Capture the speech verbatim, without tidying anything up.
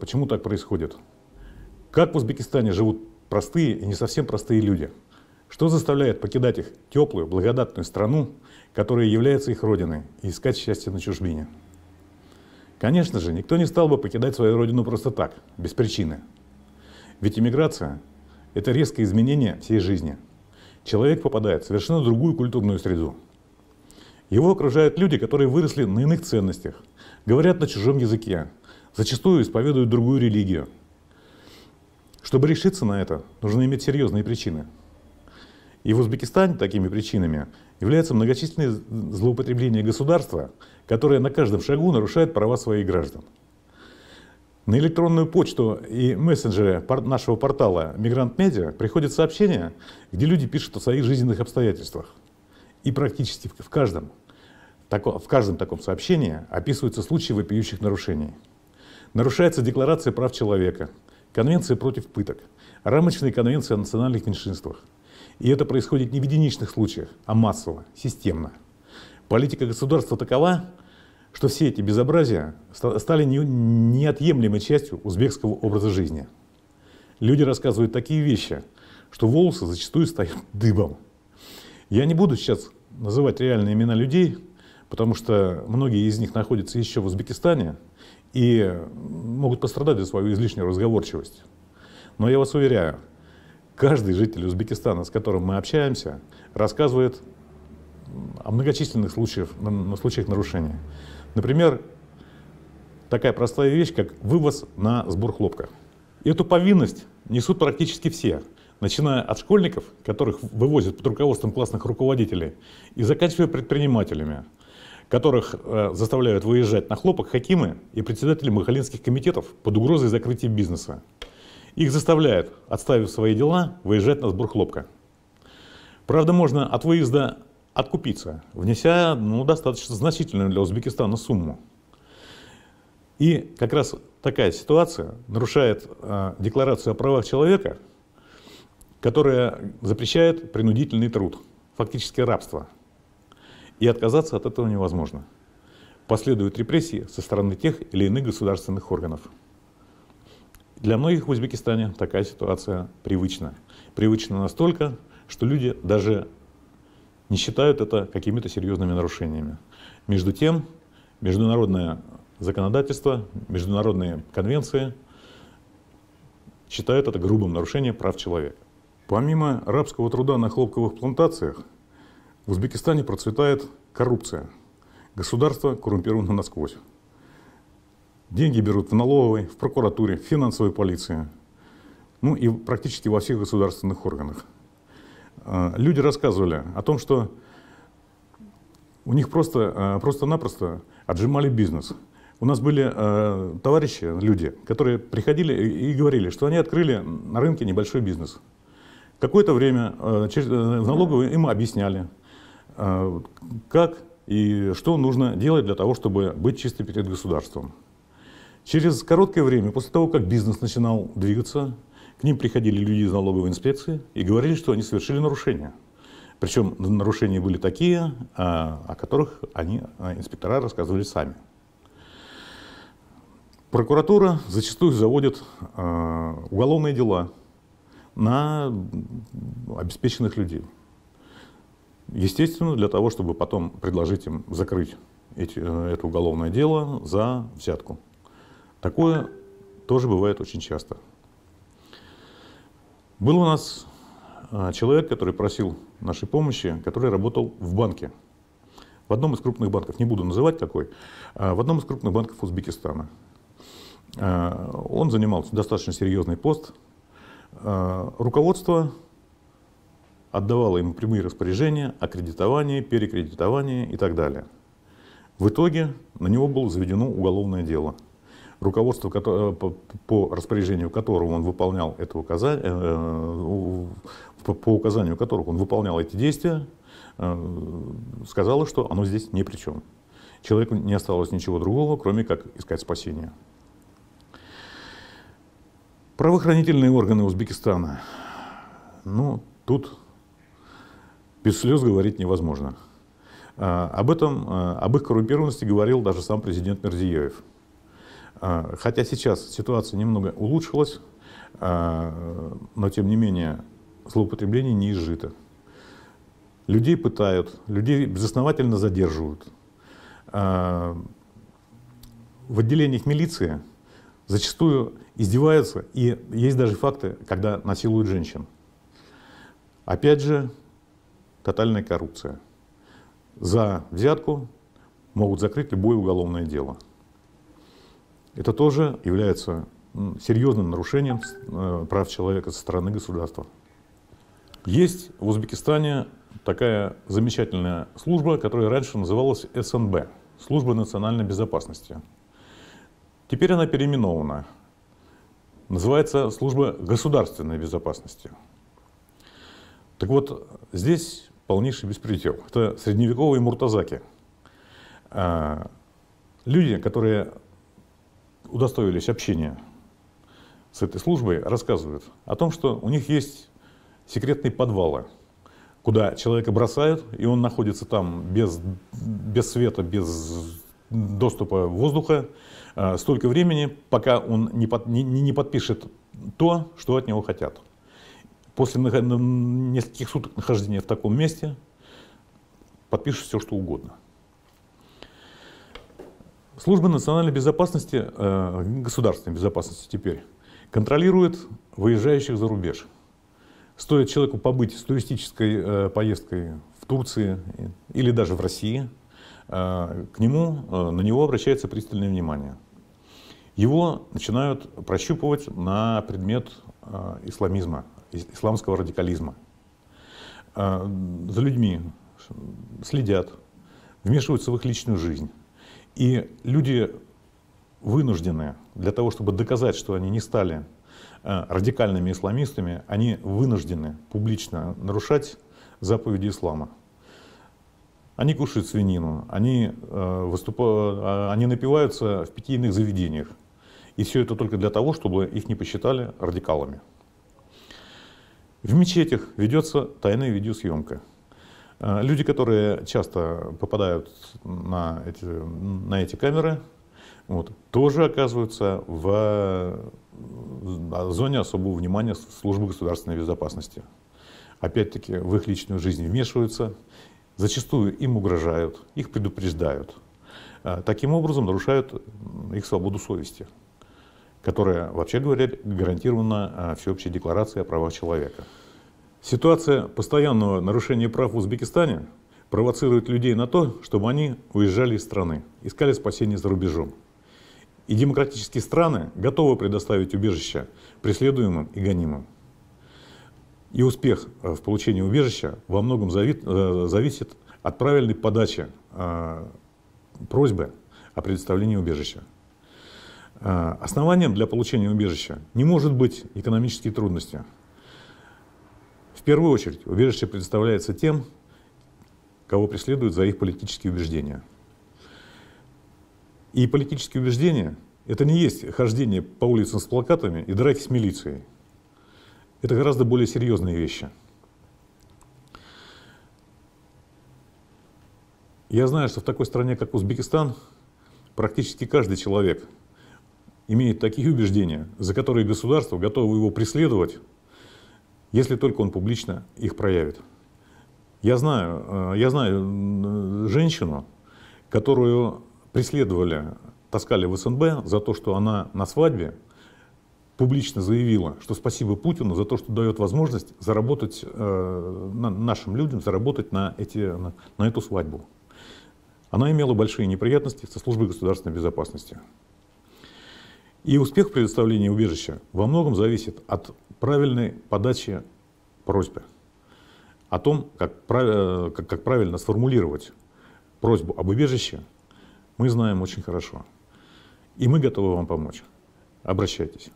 Почему так происходит? Как в Узбекистане живут простые и не совсем простые люди? Что заставляет покидать их теплую, благодатную страну, которая является их родиной, и искать счастье на чужбине? Конечно же, никто не стал бы покидать свою родину просто так, без причины. Ведь иммиграция — это резкое изменение всей жизни. Человек попадает в совершенно другую культурную среду. Его окружают люди, которые выросли на иных ценностях, говорят на чужом языке, зачастую исповедуют другую религию. Чтобы решиться на это, нужно иметь серьезные причины. И в Узбекистане такими причинами являются многочисленные злоупотребления государства, которое на каждом шагу нарушает права своих граждан. На электронную почту и мессенджеры нашего портала «Мигрант Медиа» приходят сообщения, где люди пишут о своих жизненных обстоятельствах. И практически в каждом, в каждом таком сообщении описываются случаи вопиющих нарушений. Нарушается Декларация прав человека, Конвенция против пыток, Рамочная конвенция о национальных меньшинствах. И это происходит не в единичных случаях, а массово, системно. Политика государства такова, что все эти безобразия стали неотъемлемой частью узбекского образа жизни. Люди рассказывают такие вещи, что волосы зачастую стоят дыбом. Я не буду сейчас называть реальные имена людей, потому что многие из них находятся еще в Узбекистане и могут пострадать за свою излишнюю разговорчивость. Но я вас уверяю, каждый житель Узбекистана, с которым мы общаемся, рассказывает о многочисленных случаях, случаях нарушений. Например, такая простая вещь, как вывоз на сбор хлопка. Эту повинность несут практически все, начиная от школьников, которых вывозят под руководством классных руководителей, и заканчивая предпринимателями, которых э, заставляют выезжать на хлопок хакимы и председатели махалинских комитетов под угрозой закрытия бизнеса. Их заставляют, отставив свои дела, выезжать на сбор хлопка. Правда, можно от выезда откупиться, внеся ну, достаточно значительную для Узбекистана сумму. И как раз такая ситуация нарушает э, Декларацию о правах человека, которая запрещает принудительный труд, фактически рабство. И отказаться от этого невозможно. Последуют репрессии со стороны тех или иных государственных органов. Для многих в Узбекистане такая ситуация привычна. Привычна настолько, что люди даже не считают это какими-то серьезными нарушениями. Между тем, международное законодательство, международные конвенции считают это грубым нарушением прав человека. Помимо рабского труда на хлопковых плантациях, в Узбекистане процветает коррупция. Государство коррумпировано насквозь. Деньги берут в налоговой, в прокуратуре, в финансовой полиции. Ну и практически во всех государственных органах. Люди рассказывали о том, что у них просто, просто-напросто отжимали бизнес. У нас были товарищи, люди, которые приходили и говорили, что они открыли на рынке небольшой бизнес. Какое-то время в налоговой им объясняли, как и что нужно делать для того, чтобы быть чистым перед государством. Через короткое время, после того, как бизнес начинал двигаться, к ним приходили люди из налоговой инспекции и говорили, что они совершили нарушения. Причем нарушения были такие, о которых они, инспектора, рассказывали сами. Прокуратура зачастую заводит уголовные дела на обеспеченных людей. Естественно, для того, чтобы потом предложить им закрыть эти, это уголовное дело за взятку. Такое тоже бывает очень часто. Был у нас человек, который просил нашей помощи, который работал в банке. В одном из крупных банков, не буду называть какой, в одном из крупных банков Узбекистана. Он занимал достаточно серьезный пост. Руководство отдавало ему прямые распоряжения о кредитовании, перекредитовании и так далее. В итоге на него было заведено уголовное дело, руководство по распоряжению которого он выполнял это указание, по указанию которых он выполнял эти действия, сказало, что оно здесь ни при чем. Человеку не осталось ничего другого, кроме как искать спасения. Правоохранительные органы Узбекистана. Ну, тут без слез говорить невозможно. Об этом, об их коррумпированности говорил даже сам президент Мирзиёев. Хотя сейчас ситуация немного улучшилась, но тем не менее злоупотребление не изжито. Людей пытают, людей безосновательно задерживают. В отделениях милиции зачастую издеваются, и есть даже факты, когда насилуют женщин. Опять же, тотальная коррупция. За взятку могут закрыть любое уголовное дело. Это тоже является серьезным нарушением прав человека со стороны государства. Есть в Узбекистане такая замечательная служба, которая раньше называлась эс эн бэ, служба национальной безопасности. Теперь она переименована, называется служба государственной безопасности. Так вот, здесь полнейший беспредел. Это средневековые муртазаки. Люди, которые удостоились общения с этой службой, рассказывают о том, что у них есть секретные подвалы, куда человека бросают, и он находится там без, без света, без доступа воздуха столько времени, пока он не, под, не, не подпишет то, что от него хотят. После нескольких суток нахождения в таком месте подпишешь все, что угодно. Служба национальной безопасности, э, государственной безопасности теперь, контролирует выезжающих за рубеж. Стоит человеку побыть с туристической э, поездкой в Турции или даже в России, э, к нему, э, на него обращается пристальное внимание. Его начинают прощупывать на предмет э, исламизма. Исламского радикализма. За людьми следят, вмешиваются в их личную жизнь. И люди вынуждены для того, чтобы доказать, что они не стали радикальными исламистами, они вынуждены публично нарушать заповеди ислама. Они кушают свинину, они, выступают, они напиваются в питейных заведениях. И все это только для того, чтобы их не посчитали радикалами. В мечетях ведется тайная видеосъемка. Люди, которые часто попадают на эти, на эти камеры, вот, тоже оказываются в зоне особого внимания службы государственной безопасности. Опять-таки в их личную жизнь вмешиваются, зачастую им угрожают, их предупреждают. Таким образом нарушают их свободу совести, которая, вообще говоря, гарантирована всеобщей декларацией о правах человека. Ситуация постоянного нарушения прав в Узбекистане провоцирует людей на то, чтобы они уезжали из страны, искали спасения за рубежом. И демократические страны готовы предоставить убежище преследуемым и гонимым. И успех в получении убежища во многом зависит от правильной подачи просьбы о предоставлении убежища. Основанием для получения убежища не может быть экономические трудности. В первую очередь убежище предоставляется тем, кого преследуют за их политические убеждения. И политические убеждения — это не есть хождение по улицам с плакатами и драки с милицией. Это гораздо более серьезные вещи. Я знаю, что в такой стране, как Узбекистан, практически каждый человек имеет такие убеждения, за которые государство готово его преследовать, если только он публично их проявит. Я знаю, я знаю женщину, которую преследовали, таскали в эс эн бэ за то, что она на свадьбе публично заявила, что спасибо Путину за то, что дает возможность заработать э, нашим людям, заработать на, эти, на, на эту свадьбу. Она имела большие неприятности со службой государственной безопасности. И успех предоставления убежища во многом зависит от правильной подачи просьбы, о том, как, прав... как правильно сформулировать просьбу об убежище, мы знаем очень хорошо. И мы готовы вам помочь. Обращайтесь.